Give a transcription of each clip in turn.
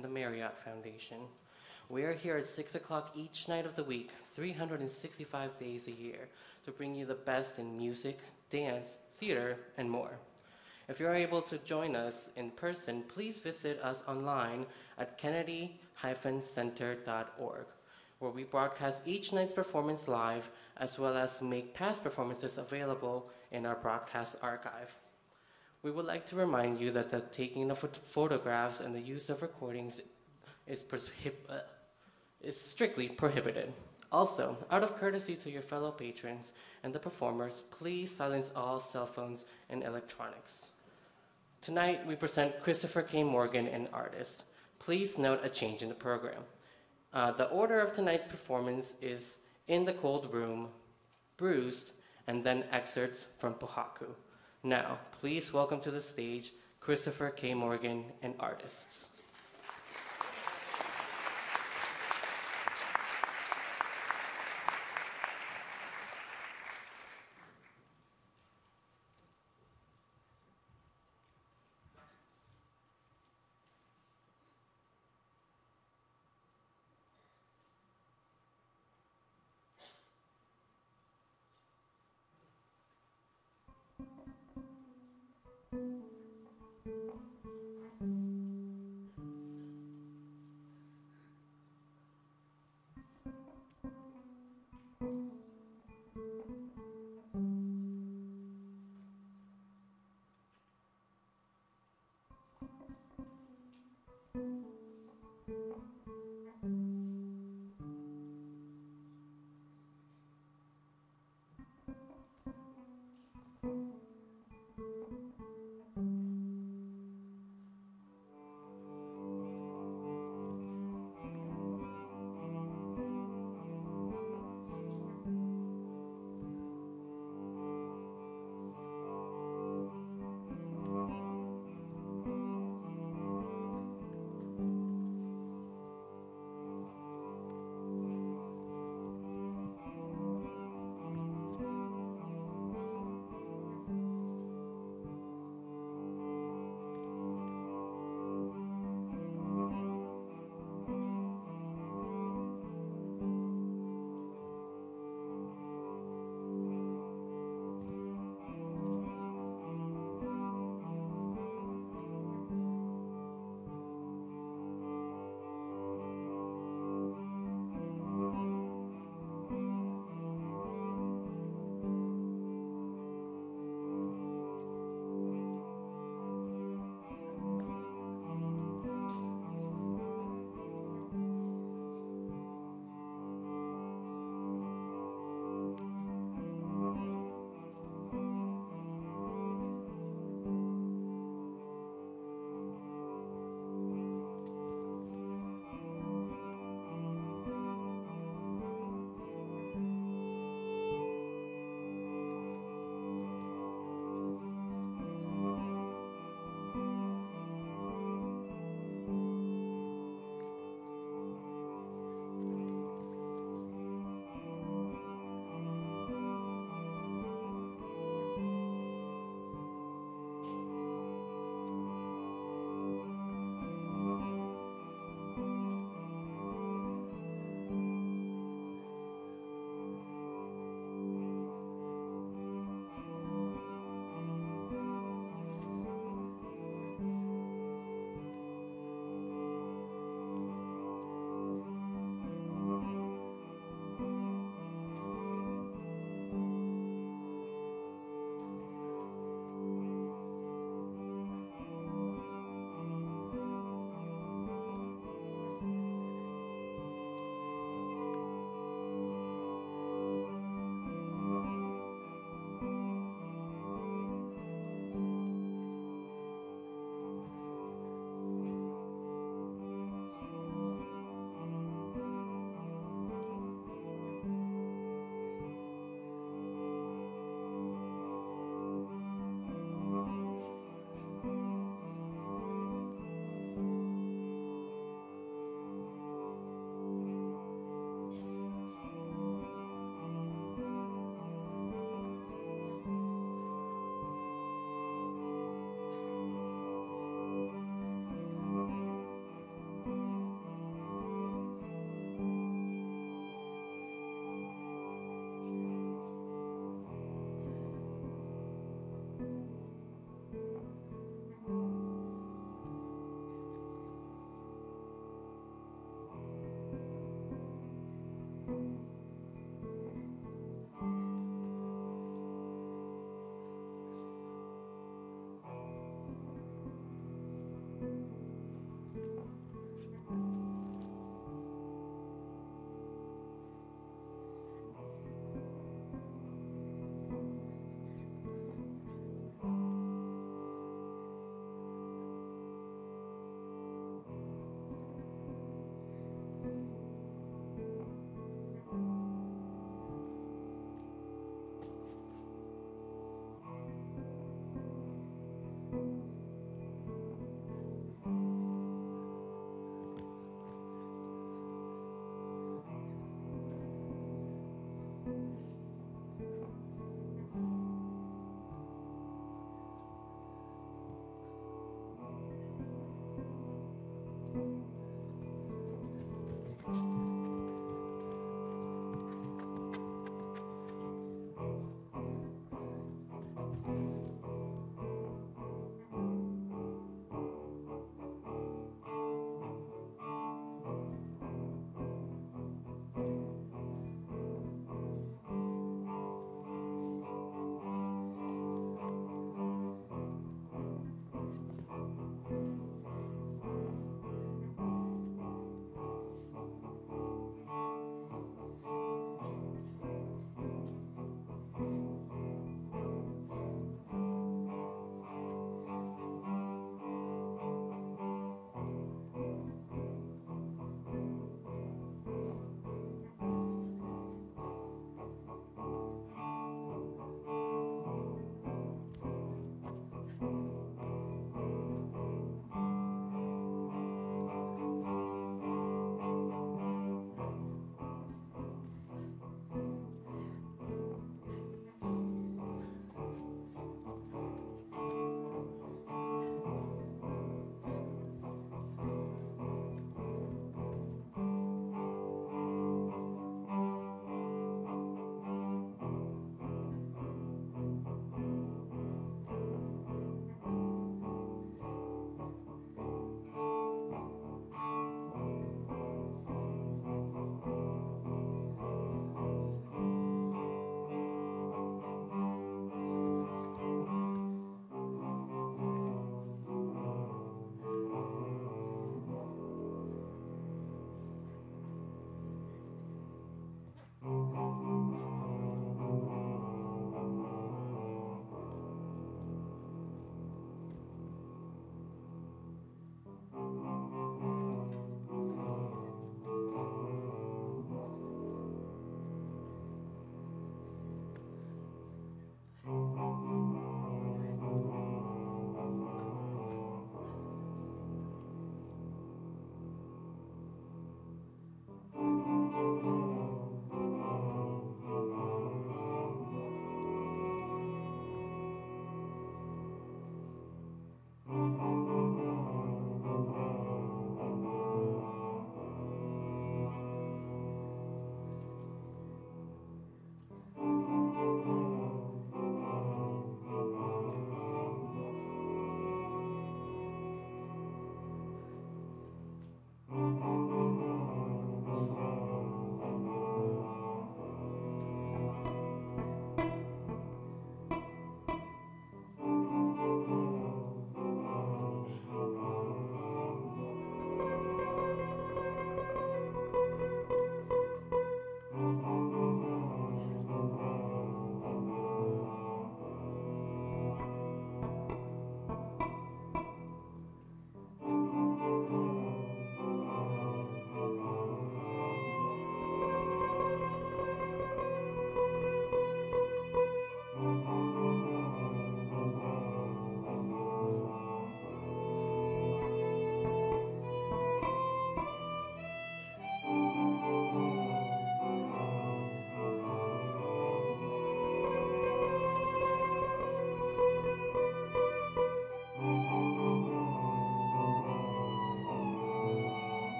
and the Marriott Foundation. We are here at 6 o'clock each night of the week, 365 days a year, to bring you the best in music, dance, theater, and more. If you are able to join us in person, please visit us online at kennedy-center.org, where we broadcast each night's performance live, as well as make past performances available in our broadcast archive. We would like to remind you that the taking of photographs and the use of recordings is strictly prohibited. Also, out of courtesy to your fellow patrons and the performers, please silence all cell phones and electronics. Tonight, we present Christopher K. Morgan, an artist. Please note a change in the program. The order of tonight's performance is In the Cold Room, Bruised, and then excerpts from Pohaku. Now, please welcome to the stage Christopher K. Morgan and artists.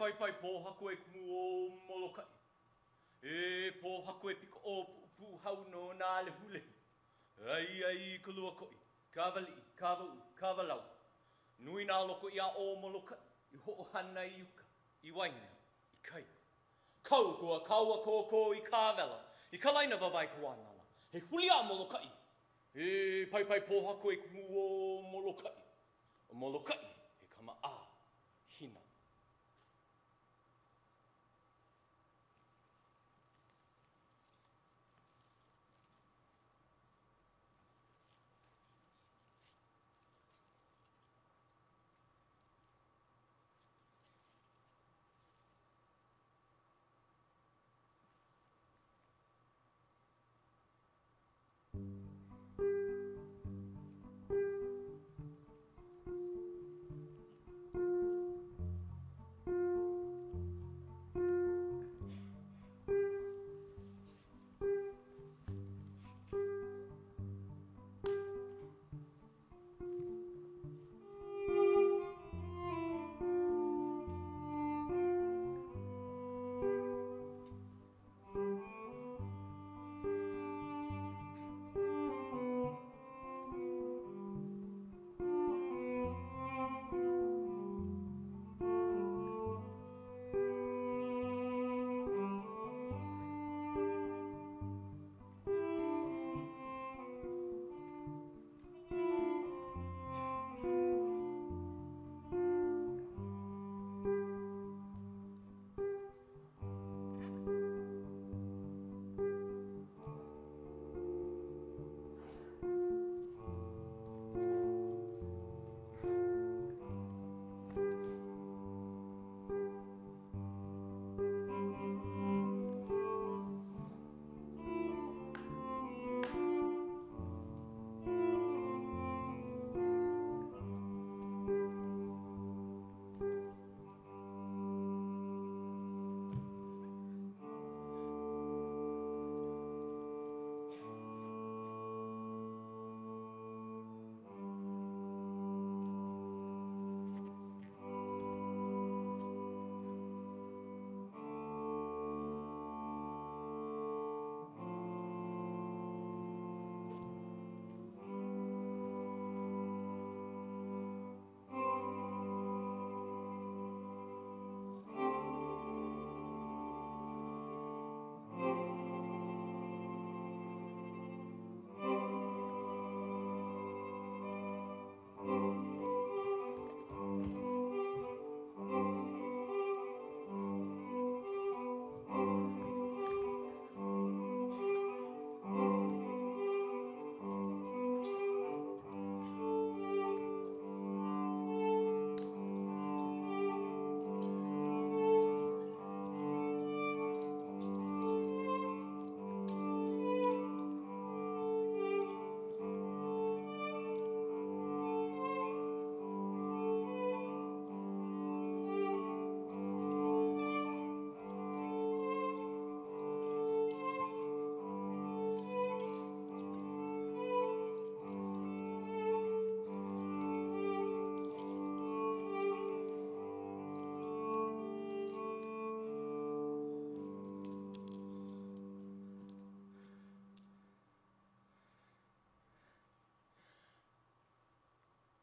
paipai Pohaku e kumu o Molokaʻi. E Pohaku e piko o pupu hau no nā lehulehu. Ai ai kalua koi, kawali, kawau, kawalau. Nui nā loko ia o Molokaʻi, I hoʻohana I uka, I waina, I kai. Kaukua kaua kōkō I kāwela, I kalaina wawai kawānala. He huli a Molokaʻi. E paipai Pohaku e kumu o Molokaʻi. O Molokaʻi e kama ā, hina.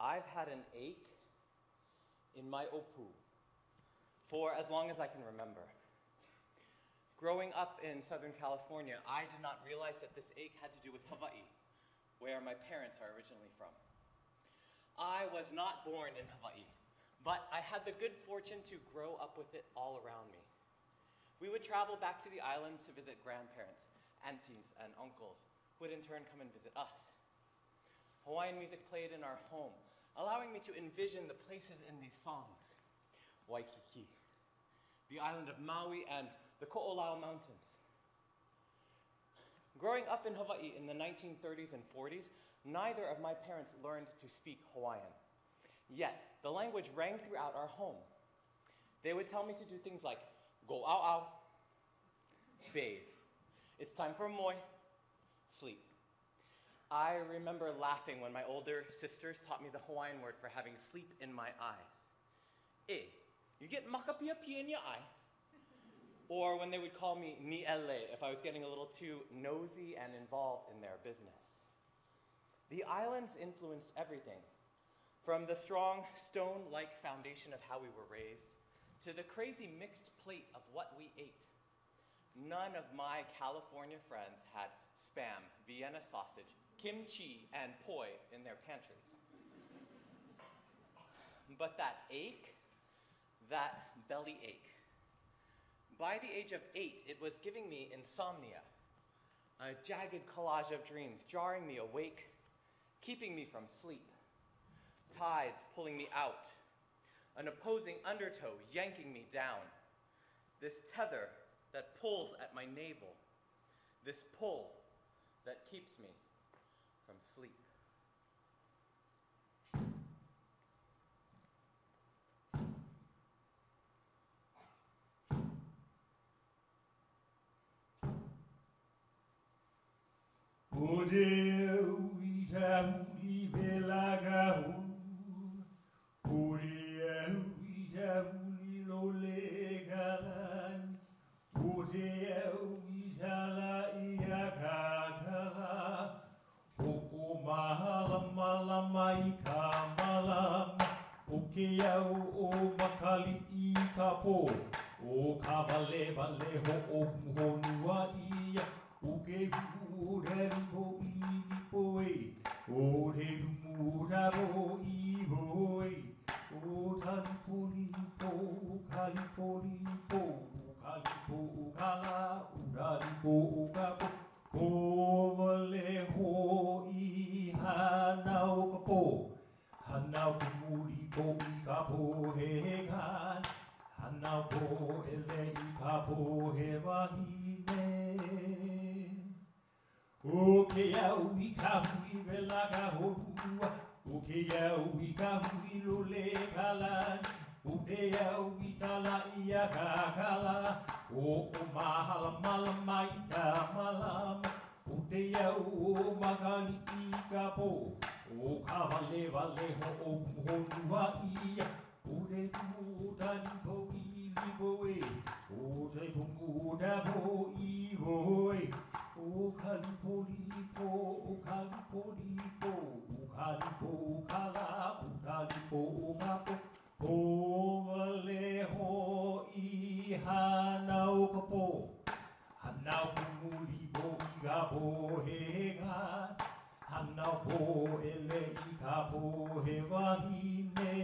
I've had an ache in my opu for as long as I can remember. Growing up in Southern California, I did not realize that this ache had to do with Hawaii, where my parents are originally from. I was not born in Hawaii, but I had the good fortune to grow up with it all around me. We would travel back to the islands to visit grandparents, aunties, and uncles, who would in turn come and visit us. Hawaiian music played in our home, allowing me to envision the places in these songs. Waikiki, the island of Maui, and the Ko'olau mountains. Growing up in Hawaii in the 1930s and 40s, neither of my parents learned to speak Hawaiian. Yet, the language rang throughout our home. They would tell me to do things like, go au au, bathe, it's time for moi, sleep. I remember laughing when my older sisters taught me the Hawaiian word for having sleep in my eyes, e, You get makapia-pia in your eye. Or when they would call me ni'ele if I was getting a little too nosy and involved in their business. The islands influenced everything, from the strong stone-like foundation of how we were raised to the crazy mixed plate of what we ate. None of my California friends had Spam, Vienna sausage, kimchi, and poi in their pantries. But that ache, that belly ache. By the age of 8, it was giving me insomnia, a jagged collage of dreams jarring me awake, keeping me from sleep, tides pulling me out, an opposing undertow yanking me down, this tether that pulls at my navel, this pull that keeps me from sleep. Ode uita uibelagahu, ode uita uilolegalan, ode uita la iagagala, oko mahalama lama ikamala, okeau o makali ikapo, o kavale vale ho omuhonua ia, uke Urebo iboi, uremurabo iboi, utanpolipo, kalipolipo, kalipo kala, uralipo kapo, ovaleho ihanao kapo, hanao kumulipo ikapo hegan, hanao po ele ikapo hevahine. Oke au i kahui velaga horua, oke au i kahui lole kalan, oke au i tala ia kakala, o mahala malama i tamalam, oke au o makali i kapo, o kawale vale ho o honua ia, oke mutani po i liboe, oke punguda po i boe. O kalipolipo, o kalipolipo, o kalipo kala, o kalipo kapo, o valeho i hanau kapo, hanau kumulipo i kapo hega, hanau po ele i kapo hevahine.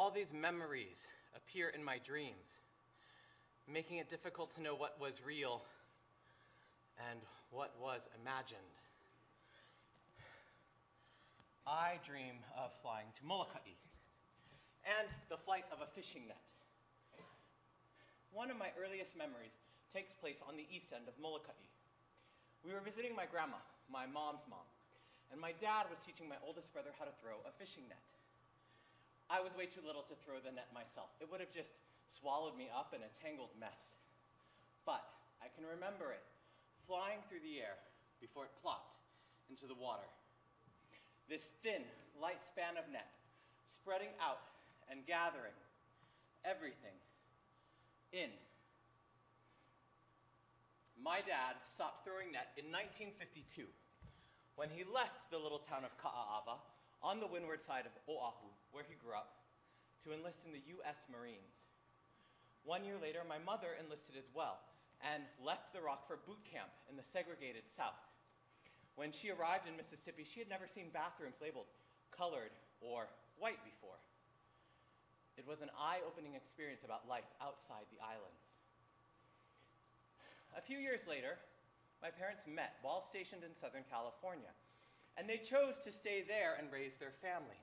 All these memories appear in my dreams, making it difficult to know what was real and what was imagined. I dream of flying to Molokaʻi and the flight of a fishing net. One of my earliest memories takes place on the east end of Molokaʻi. We were visiting my grandma, my mom's mom, and my dad was teaching my oldest brother how to throw a fishing net. I was way too little to throw the net myself. It would have just swallowed me up in a tangled mess. But I can remember it flying through the air before it plopped into the water. This thin, light span of net spreading out and gathering everything in. My dad stopped throwing net in 1952 when he left the little town of Ka'a'awa on the windward side of Oahu, where he grew up, to enlist in the U.S. Marines. 1 year later, my mother enlisted as well and left the Rock for boot camp in the segregated South. When she arrived in Mississippi, she had never seen bathrooms labeled colored or white before. It was an eye-opening experience about life outside the islands. A few years later, my parents met while stationed in Southern California, and they chose to stay there and raise their family.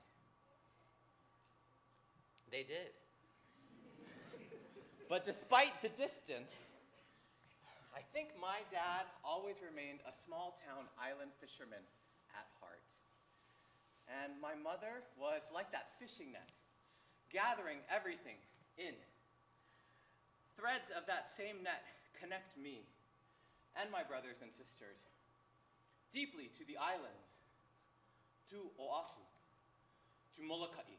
They did. But despite the distance, I think my dad always remained a small-town island fisherman at heart. And my mother was like that fishing net, gathering everything in. Threads of that same net connect me and my brothers and sisters deeply to the islands, to Oahu, to Molokaʻi,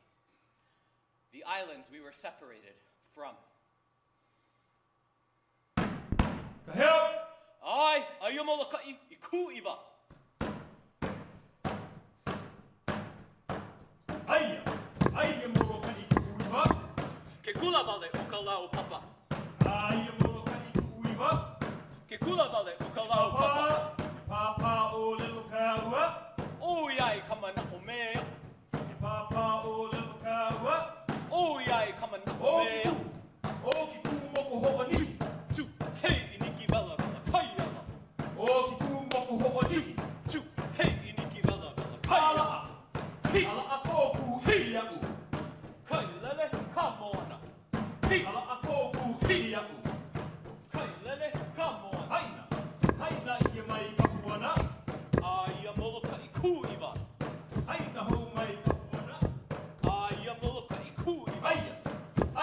the islands we were separated from. Kaheo! Ai, aia Molokaʻi, I ku iwa. Aia, aia Molokaʻi, I ku iwa. Ke kula vale o ka lao papa. Aia Molokaʻi, I ku iwa. Ke kula vale o ka lao papa. Papa o lelo kāua. Oi ai ka mana o mea. Papa o lelo kāua. Oi ai ka mana o mea. O ki ku moko hoʻani. Tu, hei ini. Vela vela kaiala, o ki tu moku ho oniki. Chu hei iniki vela vela kaiala, hi ala akoku hi aku. Kailele kamona, hi ala akoku hi aku. Kailele kamona, haina haina ie mai kapuana, aia Molokaʻi ku iwa. Haina hou mai kapuana, aia Molokaʻi ku iwa. Aia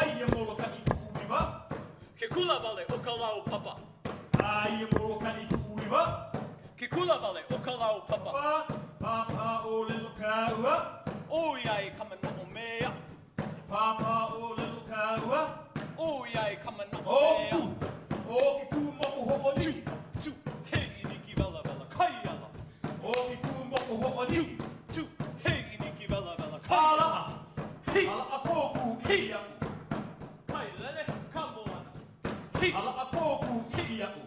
aia Molokaʻi ku iwa. Ke kula vale o ka lao papa. Aia Molokaʻi ku iwa. Ke kula vale o ka lao papa. Papa o lelo kāua. Oi ai ka mana o mea. Papa o lelo kāua. Oi ai ka mana o mea. O ki ku moku hoʻoni. Tu hei iniki vela vela kaiala. O ki ku moku hoʻoni. Tu hei iniki vela vela kaiala. Hi ala akoku hi aku. Kai lele ka moana. Hi ala akoku hi aku.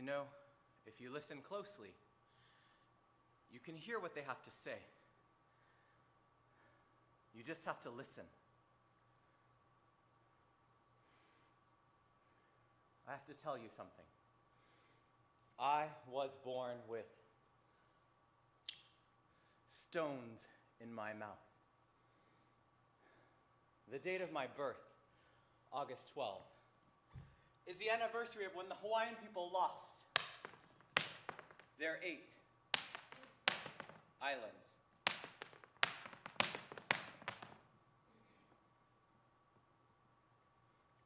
You know, if you listen closely, you can hear what they have to say. You just have to listen. I have to tell you something. I was born with stones in my mouth. the date of my birth, August 12th, is the anniversary of when the Hawaiian people lost their 8 islands.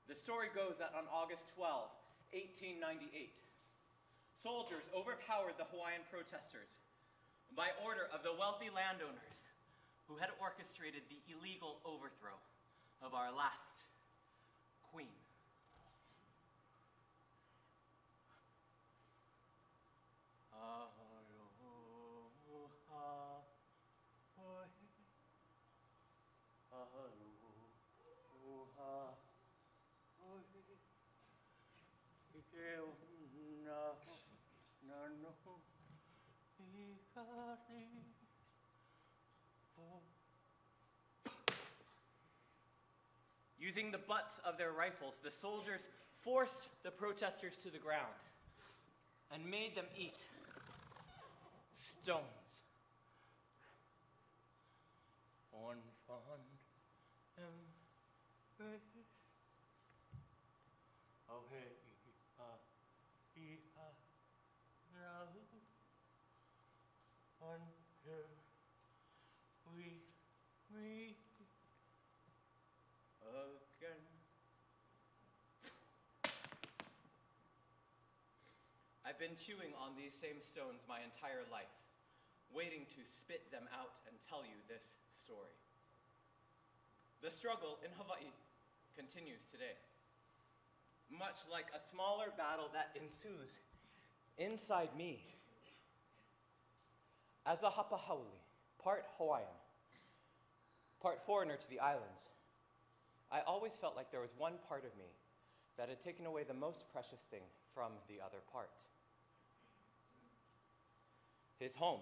The story goes that on August 12, 1898, soldiers overpowered the Hawaiian protesters by order of the wealthy landowners who had orchestrated the illegal overthrow of our last queen. Using the butts of their rifles, the soldiers forced the protesters to the ground and made them eat stones. I've been chewing on these same stones my entire life, waiting to spit them out and tell you this story. The struggle in Hawaii continues today, much like a smaller battle that ensues inside me. As a Hapahauli, part Hawaiian, part foreigner to the islands, I always felt like there was one part of me that had taken away the most precious thing from the other part. His home.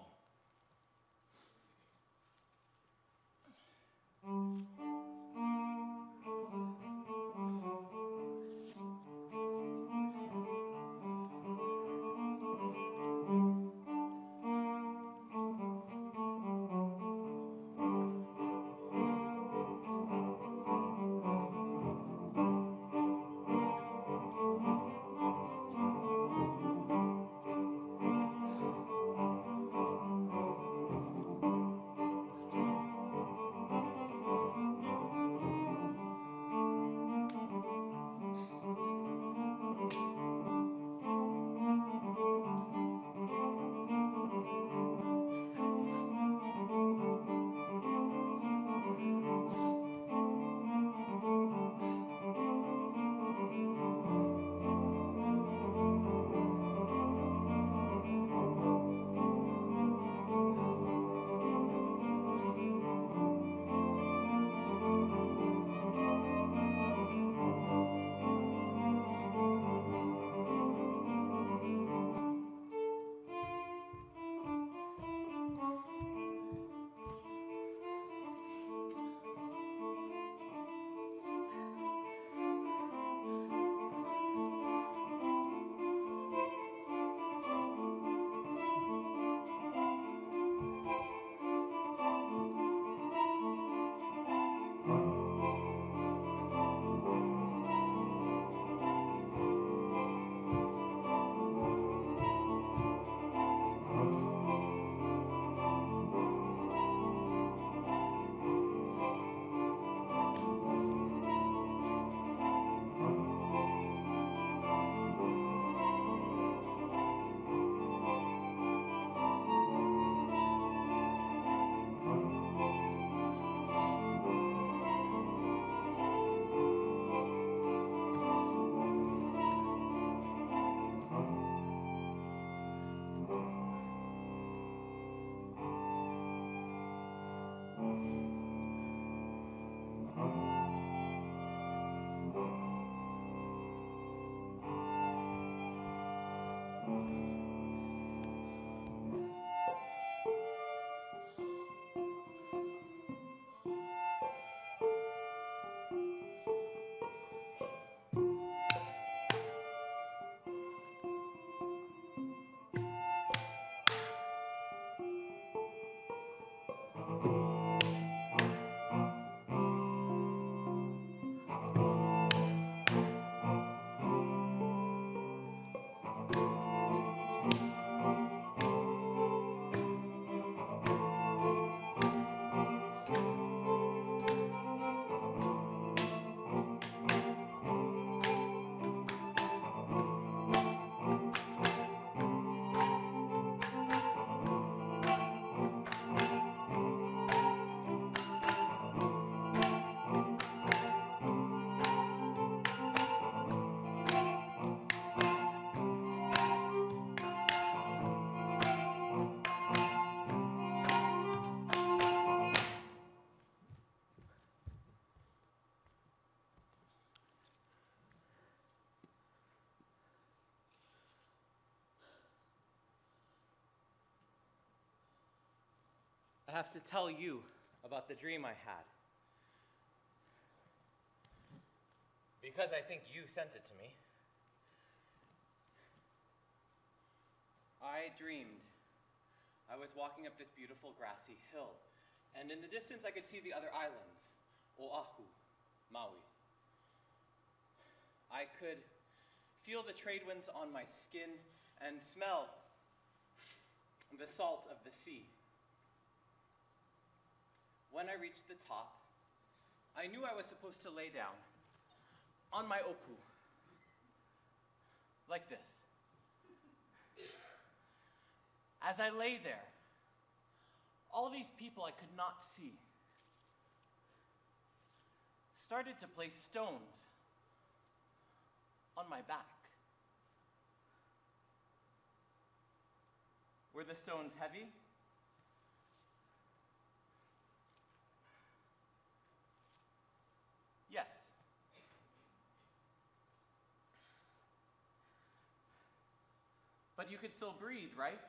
I have to tell you about the dream I had, because I think you sent it to me. I dreamed I was walking up this beautiful grassy hill, and in the distance I could see the other islands, Oahu, Maui. I could feel the trade winds on my skin and smell the salt of the sea. When I reached the top, I knew I was supposed to lay down on my opu, like this. As I lay there, all these people I could not see started to place stones on my back. Were the stones heavy? Yes. But you could still breathe, right?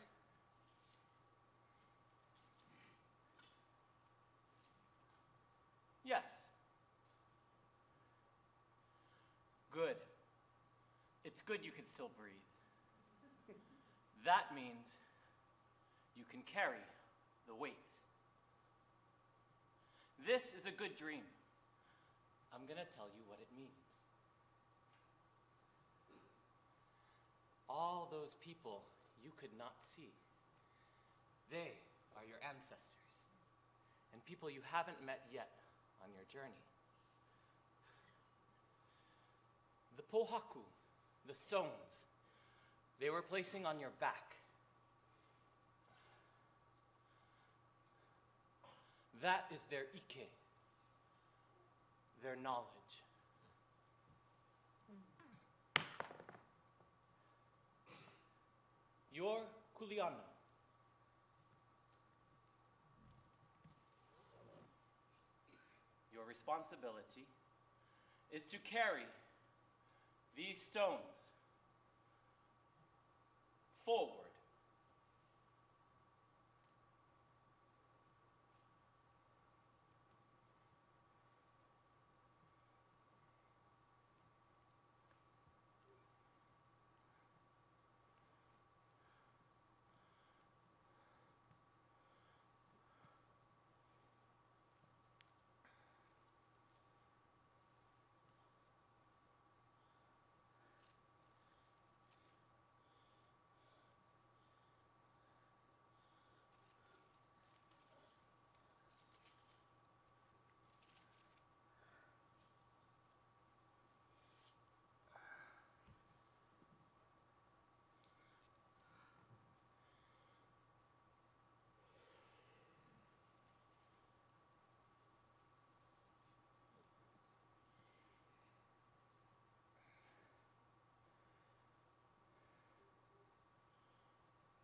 Yes. Good. It's good you can still breathe. That means you can carry the weight. This is a good dream. I'm going to tell you what it means. All those people you could not see, they are your ancestors and people you haven't met yet on your journey. The Pohaku, the stones, they were placing on your back. That is their ike, their knowledge. Your kuleana. Your responsibility is to carry these stones forward.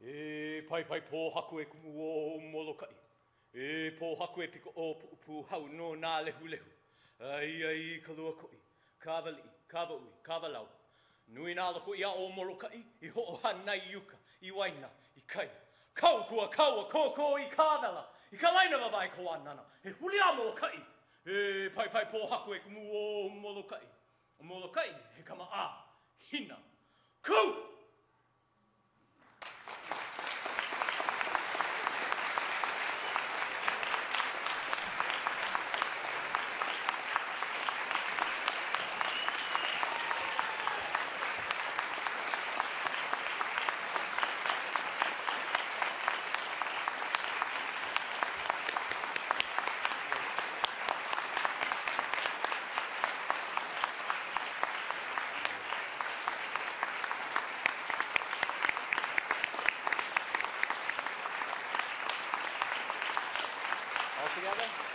E pai pai Pohaku e kumu o Molokaʻi. E Pohaku e piko o puhau no nā lehu lehu. Ai ai kalua koʻi, kāwali, kāwaui, kāwalau. Nui nā loko ia o Molokaʻi, I hoʻohanai iuka, I waina, I kai. Kaukua kaua kōkō I kāwala, I ka laina wawae ko anana. He huli a Molokaʻi. E pai pai Pohaku e kumu o Molokaʻi. O Molokaʻi he kama ā, hina, kū! Together.